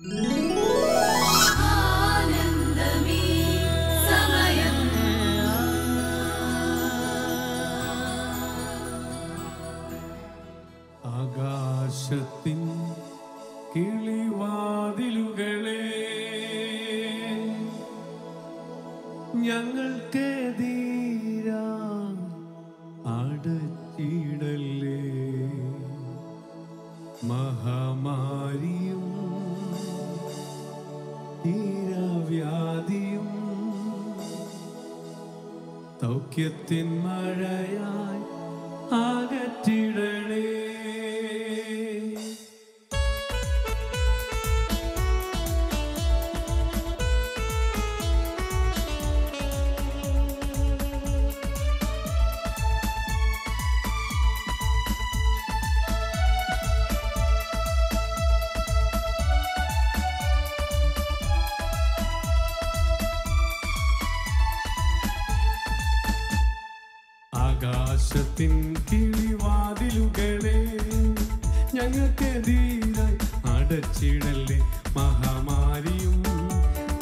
ஆகாசத்தின் கிளிவாதிலுகளே ഞങ്ങൾക്കെതിരാ അടച്ചിടല്ലേ മഹാമാരിയും തീരവ്യാധിയും സൗഖ്യത്തിൻ മഴയായി അകറ്റിടലേ. ആകാശത്തിൻ കിളിവാതിലുകളെ ഞങ്ങൾക്കെതിരായി അടച്ചിടല്ലേ മഹാമാരിയും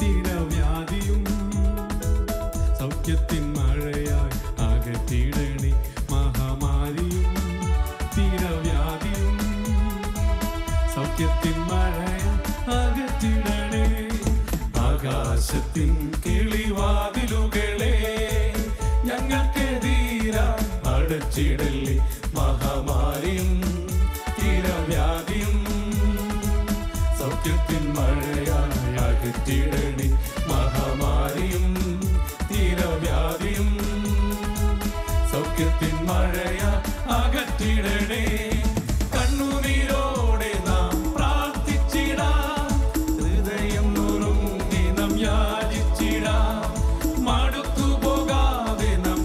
തീരവ്യാധിയും സൗഖ്യത്തിൻ മഴയായി അകറ്റിടണേ. മഹാമാരിയും തീരവ്യാധിയും സൗഖ്യത്തിൻ മഴയായി അകറ്റിടണേ. ആകാശത്തിൻ കിളിവാതിലുകളെ അടച്ചിടല്ലേ മഹാമാരിയും തീരവ്യാധിയും സൗഖ്യത്തിൻ മഴയായി അകറ്റിടണേ. മഹാമാരിയും തീരവ്യാധിയും സൗഖ്യത്തിൻ മഴയായി അകറ്റിടണേ. കണ്ണുനീരോടെ നാം പ്രാർത്ഥിച്ചിടാം, ഹൃദയം നുറുങ്ങി നാം യാചിച്ചിടാം, മടുത്തുപോകാതെ നാം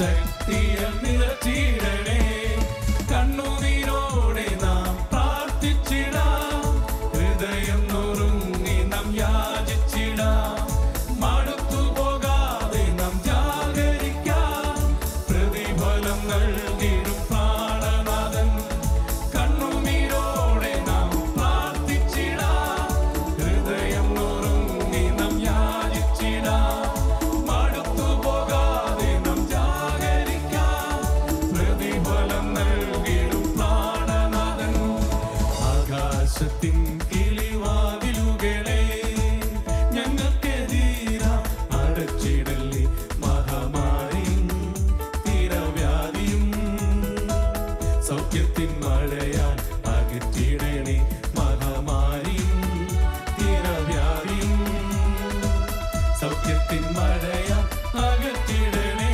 ശക്തിയ നിറ ചീരണേ കണ്ണുനീർ ஞானத்தின் மழையால் அகற்றிடனே மகமாரின் திறவியாரின் சௌக்கியத்தின் மழையால் அகற்றிடனே.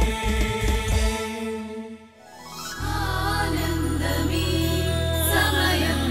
ஆனந்தமே சமயம்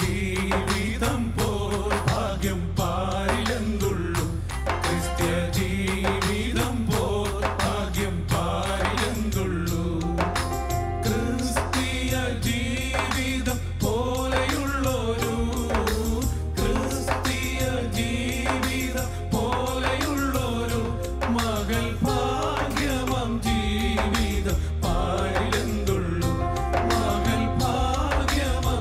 ജീവിതം പോൽ ഭാഗ്യം പാരിലെന്തുള്ളു, ക്രിസ്ത്യ ജീവിതം പോൽ ഭാഗ്യം പാരിലെന്തുള്ളു. ക്രിസ്തീയ ജീവിതം പോലെയുള്ളൊരു ക്രിസ്തീയ ജീവിതം പോലെയുള്ളൊരു മകൾ ഭാഗ്യവം ജീവിതം പാരിലെന്തുള്ളു, മകൾ ഭാഗ്യവം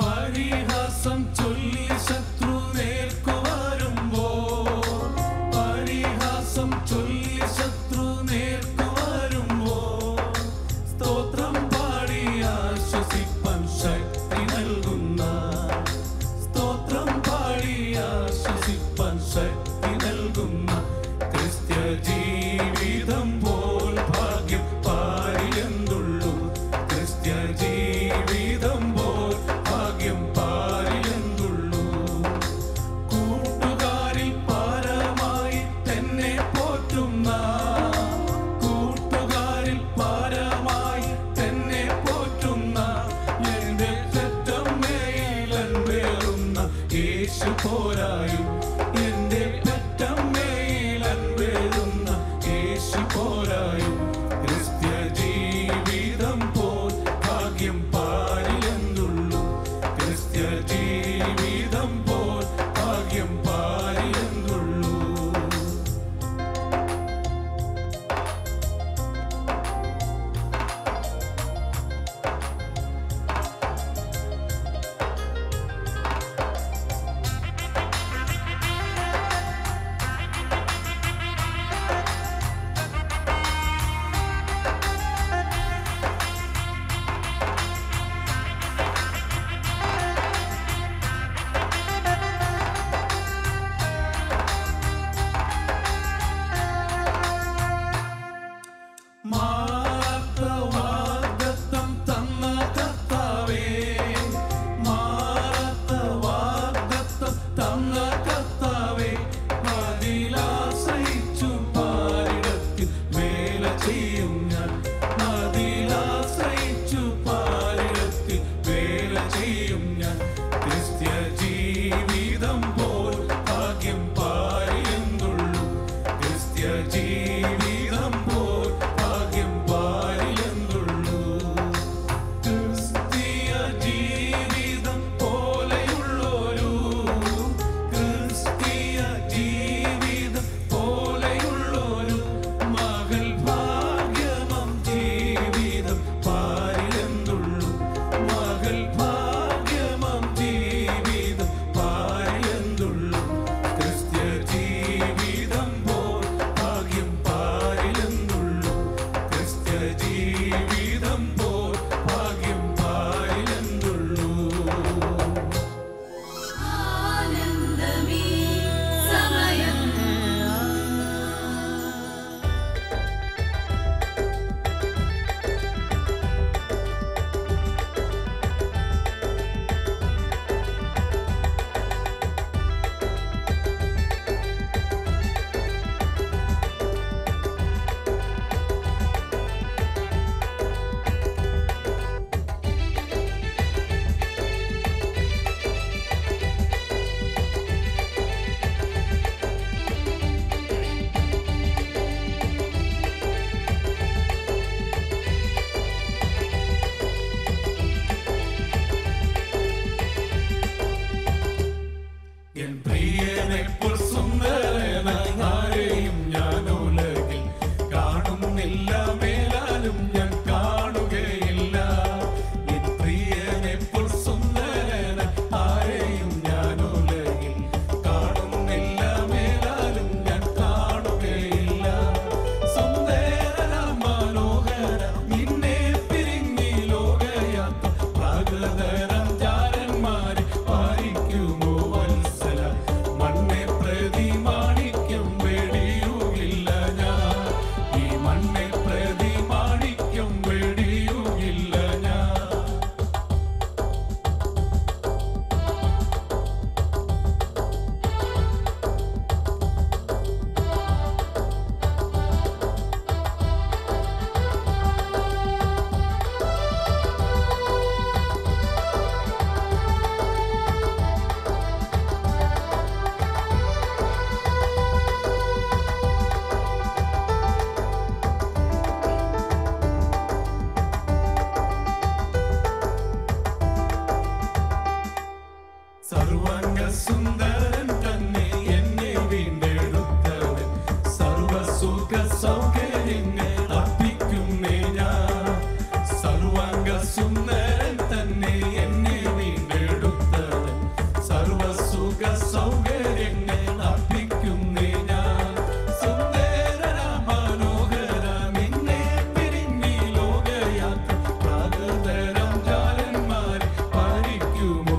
പരിഹാസം ചൊല്ലി ശത്രു നേർക്കു വരുമ്പോ, പരിഹാസം ചൊല്ലി ശത്രു നേർക്കു വരുമ്പോ, സ്തോത്രം പാടി ആശ്വസിപ്പൻ ശക്തി നൽകുന്ന, സ്തോത്രം പാടി ആശ്വസിപ്പൻ ശക്തി നൽകുന്ന ക്രിസ്ത്യ ജീവിതം പോൽ ഭാഗ്യം പാരിലെന്തുള്ളു, ക്രിസ്ത്യ ജീവിതം പോൽ ഭാഗ്യം പാരിലെന്തുള്ളു. കൂട്ടുകാരിൽ പാരമായി തന്നെ പോറ്റുന്ന, കൂട്ടുകാരിൽ പാരമായി തന്നെ പോറ്റുന്ന, എന്റെ പെറ്റമ്മയിൽ അൻപേറുന്ന യേശു പോരായും, എന്റെ പെറ്റമ്മയിൽ അൻപേറുന്ന യേശു പോരായും. ക്രിസ്ത്യ ജീവിതം പോൽ ഭാഗ്യം പാരിലെന്തുള്ളു, ക്രിസ്ത്യ ജീവിതം പോൽ ഭാഗ്യം പാരിലെന്തുള്ളു. சர்வாங்க சுந்தரன் தன்னை என்னை வீண்டெடுத்தவன் சர்வ சுக சௌகரியங்கள் அப்பிக்கும் மேனா சர்வாங்க சுந்தரன் தன்னை என்னை வீண்டெடுத்தவன் சர்வ சுக சௌகரியங்கள் அப்பிக்கும் மேனா சுந்தர ராமனோகர நின்னே பிரிந்தி லோக யாத்திரை பிராதரம் ஜாலன் மாறி பாரிக்குமோ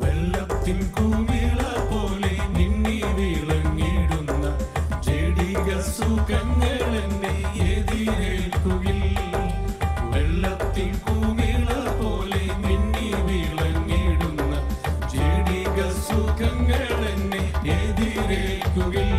வெள்ளத்தின் கூமிள போலே நின்னி விளங்கிடுന്ന ஜெடிக சுகங்கள் என்னை எதிரேற்குகில் வெள்ளத்தின் கூமிள போலே நின்னி விளங்கிடுന്ന ஜெடிக சுகங்கள் என்னை எதிரேற்குகில்